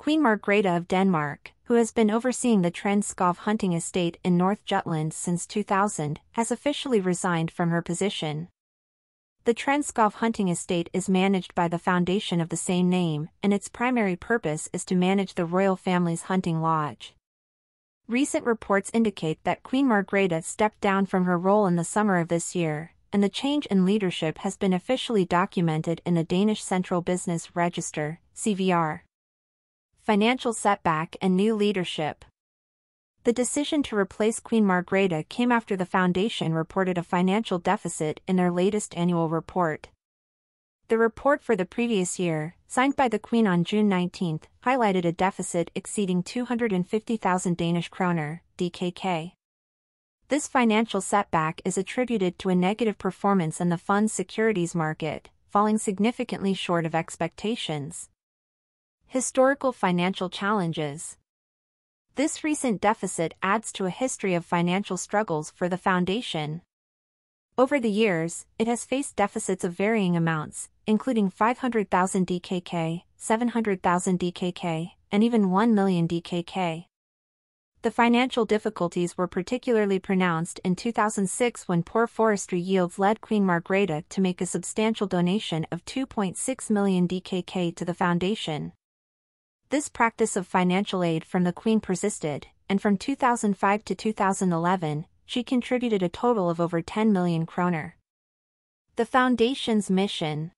Queen Margrethe of Denmark, who has been overseeing the Trend Skov Hunting Estate in North Jutland since 2000, has officially resigned from her position. The Trend Skov Hunting Estate is managed by the foundation of the same name, and its primary purpose is to manage the royal family's hunting lodge. Recent reports indicate that Queen Margrethe stepped down from her role in the summer of this year, and the change in leadership has been officially documented in the Danish Central Business Register, CVR. Financial setback and new leadership. The decision to replace Queen Margrethe came after the foundation reported a financial deficit in their latest annual report. The report for the previous year, signed by the Queen on June 19, highlighted a deficit exceeding 250,000 Danish kroner, DKK. This financial setback is attributed to a negative performance in the fund's securities market, falling significantly short of expectations. Historical financial challenges. This recent deficit adds to a history of financial struggles for the foundation. Over the years, it has faced deficits of varying amounts, including 500,000 DKK, 700,000 DKK, and even 1 million DKK. The financial difficulties were particularly pronounced in 2006 when poor forestry yields led Queen Margrethe to make a substantial donation of 2.6 million DKK to the foundation. This practice of financial aid from the Queen persisted, and from 2005 to 2011, she contributed a total of over 10 million kroner. The foundation's mission.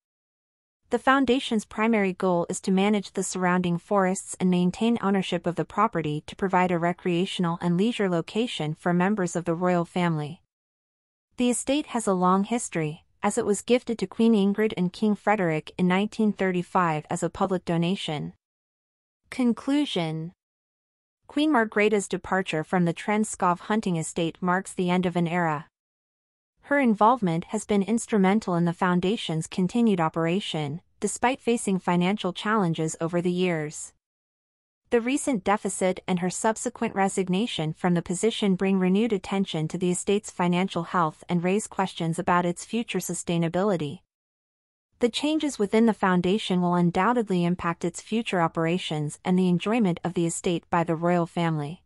The foundation's primary goal is to manage the surrounding forests and maintain ownership of the property to provide a recreational and leisure location for members of the royal family. The estate has a long history, as it was gifted to Queen Ingrid and King Frederick in 1935 as a public donation. Conclusion. Queen Margrethe's departure from the Trend Skov Hunting Estate marks the end of an era. Her involvement has been instrumental in the foundation's continued operation, despite facing financial challenges over the years. The recent deficit and her subsequent resignation from the position bring renewed attention to the estate's financial health and raise questions about its future sustainability. The changes within the foundation will undoubtedly impact its future operations and the enjoyment of the estate by the royal family.